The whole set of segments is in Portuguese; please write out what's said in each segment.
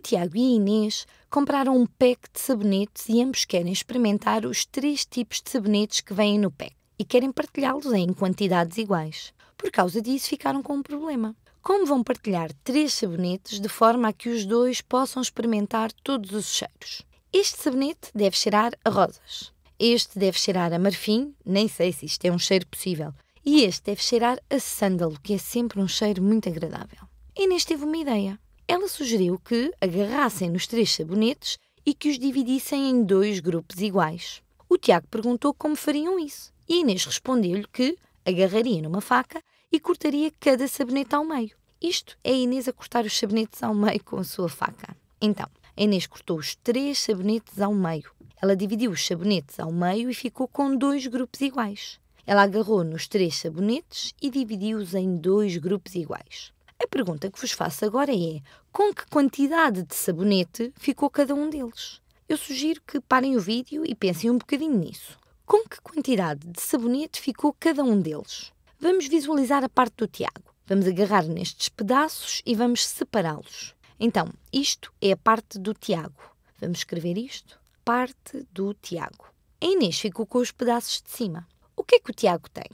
O Tiago e a Inês compraram um pack de sabonetes e ambos querem experimentar os 3 tipos de sabonetes que vêm no pack e querem partilhá-los em quantidades iguais. Por causa disso, ficaram com um problema. Como vão partilhar 3 sabonetes de forma a que os dois possam experimentar todos os cheiros? Este sabonete deve cheirar a rosas. Este deve cheirar a marfim, nem sei se isto é um cheiro possível. E este deve cheirar a sândalo, que é sempre um cheiro muito agradável. Inês teve uma ideia. Ela sugeriu que agarrassem nos 3 sabonetes e que os dividissem em 2 grupos iguais. O Tiago perguntou como fariam isso. E Inês respondeu-lhe que agarraria numa faca e cortaria cada sabonete ao meio. Isto é Inês a cortar os sabonetes ao meio com a sua faca. Então, Inês cortou os 3 sabonetes ao meio. Ela dividiu os sabonetes ao meio e ficou com 2 grupos iguais. Ela agarrou nos 3 sabonetes e dividiu-os em 2 grupos iguais. A pergunta que vos faço agora é: com que quantidade de sabonete ficou cada um deles? Eu sugiro que parem o vídeo e pensem um bocadinho nisso. Com que quantidade de sabonete ficou cada um deles? Vamos visualizar a parte do Tiago. Vamos agarrar nestes pedaços e vamos separá-los. Então, isto é a parte do Tiago. Vamos escrever isto. Parte do Tiago. A Inês ficou com os pedaços de cima. O que é que o Tiago tem?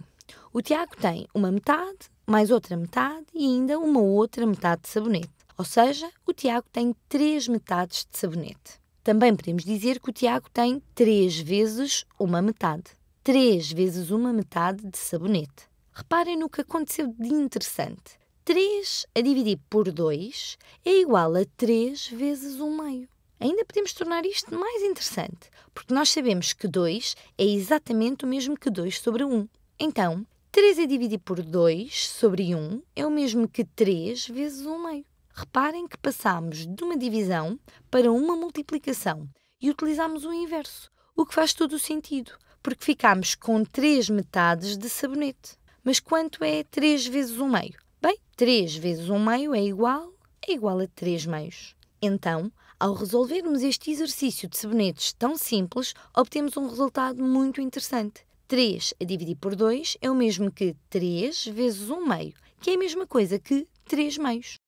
O Tiago tem uma metade, mais outra metade e ainda uma outra metade de sabonete. Ou seja, o Tiago tem 3 metades de sabonete. Também podemos dizer que o Tiago tem 3 vezes uma metade. 3 vezes uma metade de sabonete. Reparem no que aconteceu de interessante. 3 a dividir por 2 é igual a 3 vezes 1/2. Ainda podemos tornar isto mais interessante, porque nós sabemos que 2 é exatamente o mesmo que 2 sobre 1. Então, 3 a dividir por 2 sobre 1 é o mesmo que 3 vezes 1/2. Reparem que passámos de uma divisão para uma multiplicação e utilizámos o inverso, o que faz todo o sentido, porque ficámos com 3 metades de sabonete. Mas quanto é 3 vezes 1/2? Bem, 3 vezes 1/2 é igual a 3 meios. Então, ao resolvermos este exercício de sabonetes tão simples, obtemos um resultado muito interessante. 3 a dividir por 2 é o mesmo que 3 vezes 1/2, que é a mesma coisa que 3 meios.